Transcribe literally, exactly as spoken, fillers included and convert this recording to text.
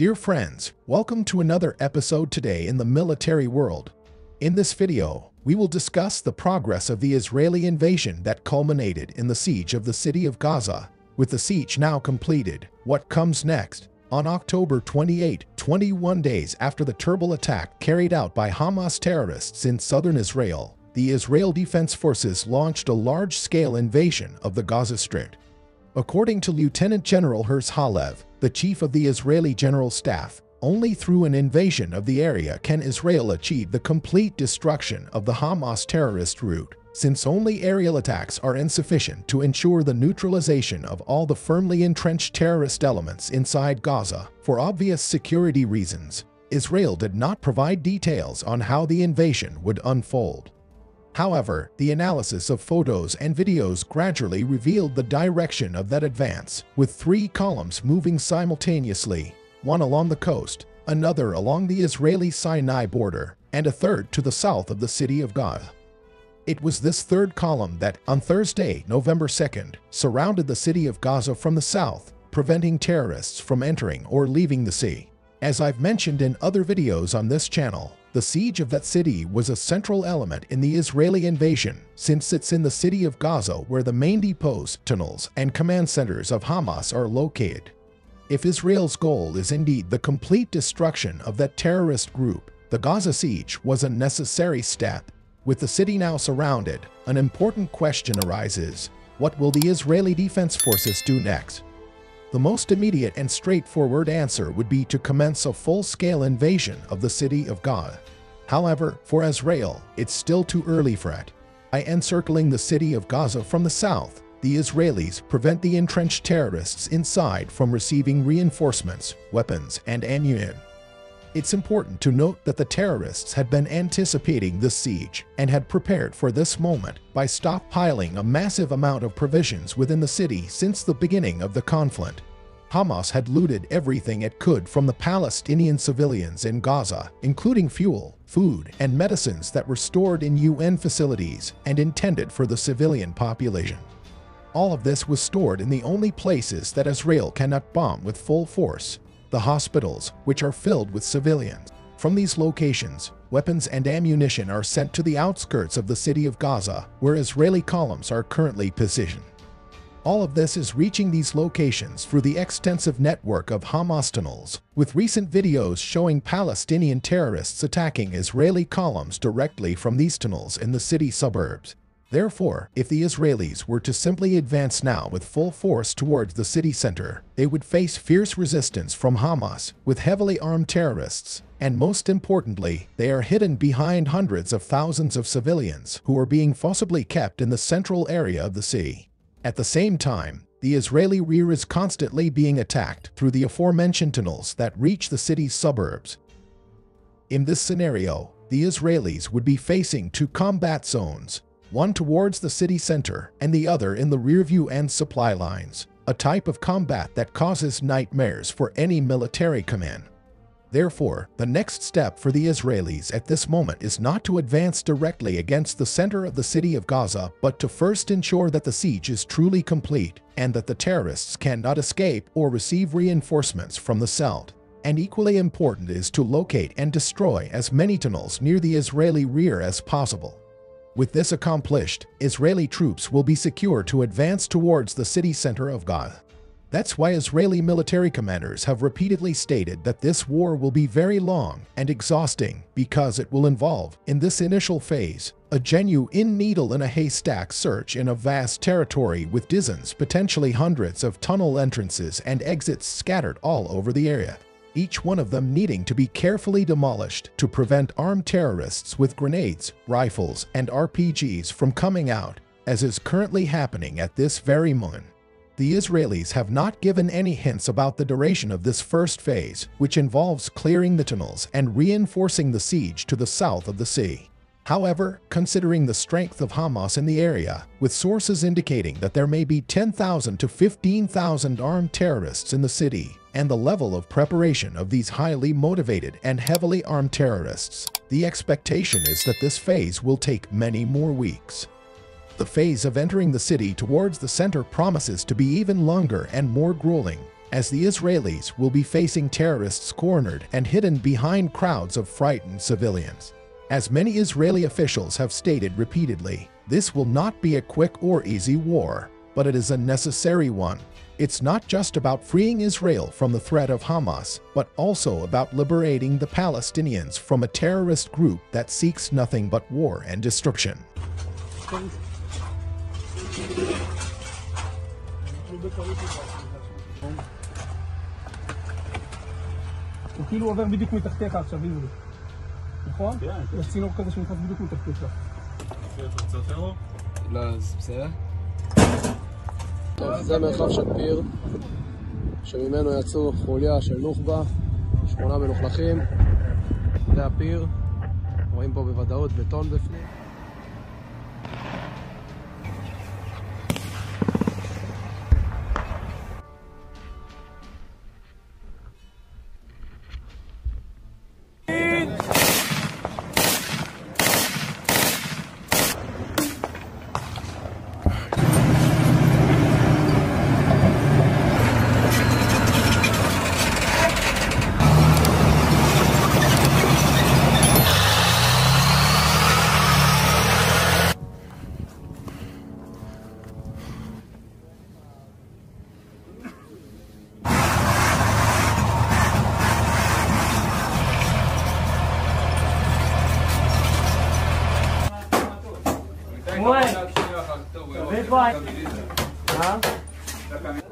Dear friends, welcome to another episode today in the military world. In this video, we will discuss the progress of the Israeli invasion that culminated in the siege of the city of Gaza. With the siege now completed, what comes next? On October twenty-eighth, twenty-one days after the terrible attack carried out by Hamas terrorists in southern Israel, the Israel Defense Forces launched a large-scale invasion of the Gaza Strip. According to Lieutenant General Hersh Halev, the chief of the Israeli General Staff, only through an invasion of the area can Israel achieve the complete destruction of the Hamas terrorist route, since only aerial attacks are insufficient to ensure the neutralization of all the firmly entrenched terrorist elements inside Gaza. For obvious security reasons, Israel did not provide details on how the invasion would unfold. However, the analysis of photos and videos gradually revealed the direction of that advance, with three columns moving simultaneously, one along the coast, another along the Israeli-Sinai border, and a third to the south of the city of Gaza. It was this third column that, on Thursday, November second, surrounded the city of Gaza from the south, preventing terrorists from entering or leaving the city. As I've mentioned in other videos on this channel, the siege of that city was a central element in the Israeli invasion, since it's in the city of Gaza where the main depots, tunnels, and command centers of Hamas are located. If Israel's goal is indeed the complete destruction of that terrorist group, the Gaza siege was a necessary step. With the city now surrounded, an important question arises: what will the Israeli Defense Forces do next? The most immediate and straightforward answer would be to commence a full-scale invasion of the city of Gaza. However, for Israel, it's still too early for it. By encircling the city of Gaza from the south, the Israelis prevent the entrenched terrorists inside from receiving reinforcements, weapons, and ammunition. It's important to note that the terrorists had been anticipating this siege and had prepared for this moment by stockpiling a massive amount of provisions within the city since the beginning of the conflict. Hamas had looted everything it could from the Palestinian civilians in Gaza, including fuel, food, and medicines that were stored in U N facilities and intended for the civilian population. All of this was stored in the only places that Israel cannot bomb with full force: the hospitals, which are filled with civilians. From these locations, weapons and ammunition are sent to the outskirts of the city of Gaza, where Israeli columns are currently positioned. All of this is reaching these locations through the extensive network of Hamas tunnels, with recent videos showing Palestinian terrorists attacking Israeli columns directly from these tunnels in the city suburbs. Therefore, if the Israelis were to simply advance now with full force towards the city center, they would face fierce resistance from Hamas, with heavily armed terrorists, and most importantly, they are hidden behind hundreds of thousands of civilians who are being forcibly kept in the central area of the city. At the same time, the Israeli rear is constantly being attacked through the aforementioned tunnels that reach the city's suburbs. In this scenario, the Israelis would be facing two combat zones, one towards the city center and the other in the rearview and supply lines, a type of combat that causes nightmares for any military command. Therefore, the next step for the Israelis at this moment is not to advance directly against the center of the city of Gaza, but to first ensure that the siege is truly complete and that the terrorists cannot escape or receive reinforcements from the south. And equally important is to locate and destroy as many tunnels near the Israeli rear as possible. With this accomplished, Israeli troops will be secure to advance towards the city center of Gaza. That's why Israeli military commanders have repeatedly stated that this war will be very long and exhausting, because it will involve, in this initial phase, a genuine needle in a haystack search in a vast territory with dozens, potentially hundreds of tunnel entrances and exits scattered all over the area, each one of them needing to be carefully demolished to prevent armed terrorists with grenades, rifles, and R P Gs from coming out, as is currently happening at this very moment. The Israelis have not given any hints about the duration of this first phase, which involves clearing the tunnels and reinforcing the siege to the south of the city. However, considering the strength of Hamas in the area, with sources indicating that there may be ten thousand to fifteen thousand armed terrorists in the city, and the level of preparation of these highly motivated and heavily armed terrorists, the expectation is that this phase will take many more weeks. The phase of entering the city towards the center promises to be even longer and more grueling, as the Israelis will be facing terrorists cornered and hidden behind crowds of frightened civilians. As many Israeli officials have stated repeatedly, this will not be a quick or easy war, but it is a necessary one. It's not just about freeing Israel from the threat of Hamas, but also about liberating the Palestinians from a terrorist group that seeks nothing but war and destruction. זה מרחב שפיר, שממנו יצאו חוליה של נוח'בה, שמונה מלוכלכים, זה הפיר, רואים פה בוודאות בטון בפנים. Huh?